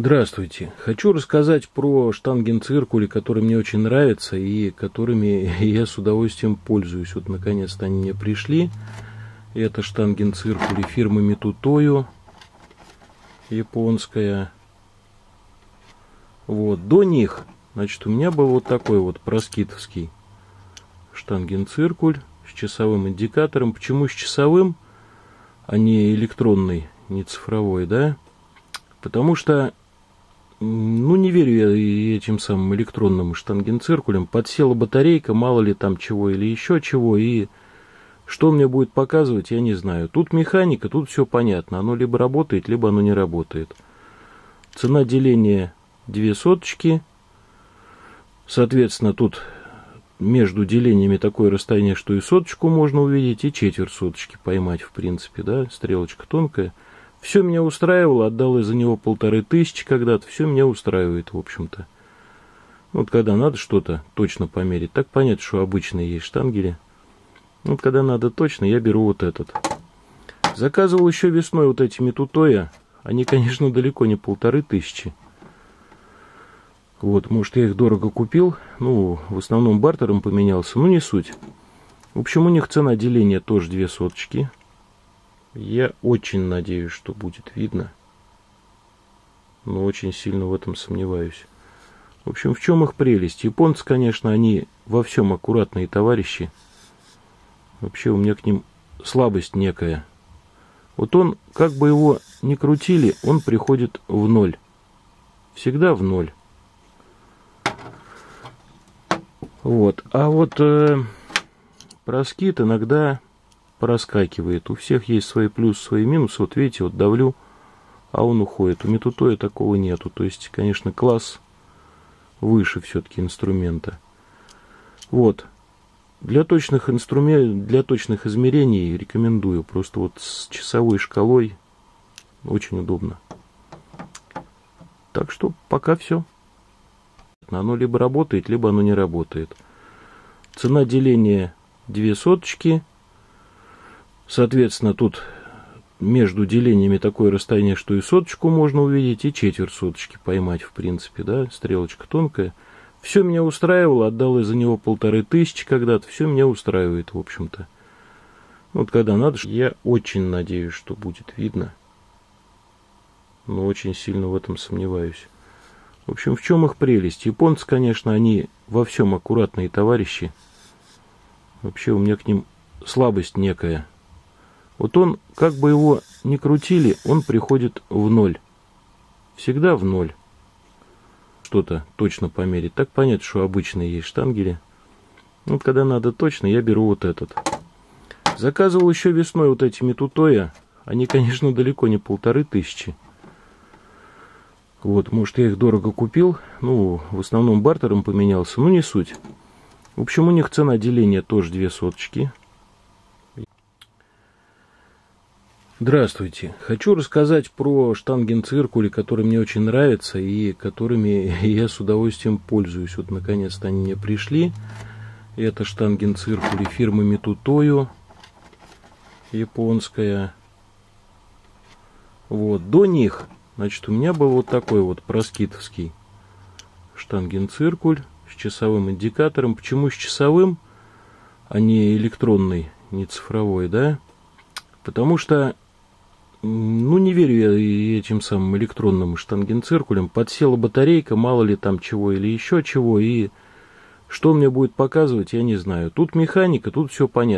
Здравствуйте. Хочу рассказать про штангенциркули, которые мне очень нравятся и которыми я с удовольствием пользуюсь. Вот наконец-то они мне пришли. Это штангенциркули фирмы Mitutoyo, японская. Вот, до них, значит, у меня был вот такой вот проскитовский штангенциркуль с часовым индикатором. Почему с часовым, а не электронный, не цифровой, да? Потому что, ну, не верю я этим самым электронным штангенциркулям. Подсела батарейка, мало ли там чего или еще чего, и что мне будет показывать, я не знаю. Тут механика, тут все понятно. Оно либо работает, либо оно не работает. Цена деления 0,02. Соответственно, тут между делениями такое расстояние, что и соточку можно увидеть, и четверть соточки поймать, в принципе, да, стрелочка тонкая. Все меня устраивало, отдал я за него 1500 когда-то, все меня устраивает, в общем-то. Вот когда надо что-то точно померить, так понятно, что обычные есть штангели. Вот когда надо точно, я беру вот этот. Заказывал еще весной вот эти Mitutoyo, они, конечно, далеко не 1500. Вот, может, я их дорого купил, ну, в основном бартером поменялся, ну, не суть. В общем, у них цена деления тоже 0,02. Я очень надеюсь, что будет видно, но очень сильно в этом сомневаюсь. В общем, в чем их прелесть? Японцы, конечно, они во всем аккуратные товарищи. Вообще у меня к ним слабость некая. Вот он, как бы его ни крутили, он приходит в ноль. Всегда в ноль. Вот. А вот проскит иногда проскакивает. У всех есть свои плюсы, свои минусы. Вот видите, вот давлю, а он уходит. У Mitutoyo такого нету. То есть, конечно, класс выше все-таки инструмента. Вот. Для точных измерений рекомендую. Просто вот с часовой шкалой очень удобно. Так что пока все. Оно либо работает, либо оно не работает. Цена деления 0,02. Соответственно, тут между делениями такое расстояние, что и соточку можно увидеть, и четверть соточки поймать, в принципе, да, стрелочка тонкая. Все меня устраивало, отдал я за него 1500 когда-то, все меня устраивает, в общем-то. Вот когда надо, я очень надеюсь, что будет видно, но очень сильно в этом сомневаюсь. В общем, в чем их прелесть? Японцы, конечно, они во всем аккуратные товарищи. Вообще у меня к ним слабость некая. Вот он, как бы его ни крутили, он приходит в ноль. Всегда в ноль. Что-то точно померить. Так понятно, что обычные есть штангели. Вот когда надо точно, я беру вот этот. Заказывал еще весной вот эти Mitutoyo. Они, конечно, далеко не 1500. Вот, может, я их дорого купил, ну, в основном бартером поменялся, ну, не суть. В общем, у них цена деления тоже 0,02. Здравствуйте. Хочу рассказать про штангенциркули, которые мне очень нравятся и которыми я с удовольствием пользуюсь. Вот, наконец-то они мне пришли. Это штангенциркули фирмы Mitutoyo, японская. Вот, до них... Значит, у меня был вот такой вот проскитовский штангенциркуль с часовым индикатором. Почему с часовым, а не электронный, не цифровой, да? Потому что, ну, не верю я этим самым электронным штангенциркулям. Подсела батарейка, мало ли там чего или еще чего, и что мне будет показывать, я не знаю. Тут механика, тут все понятно.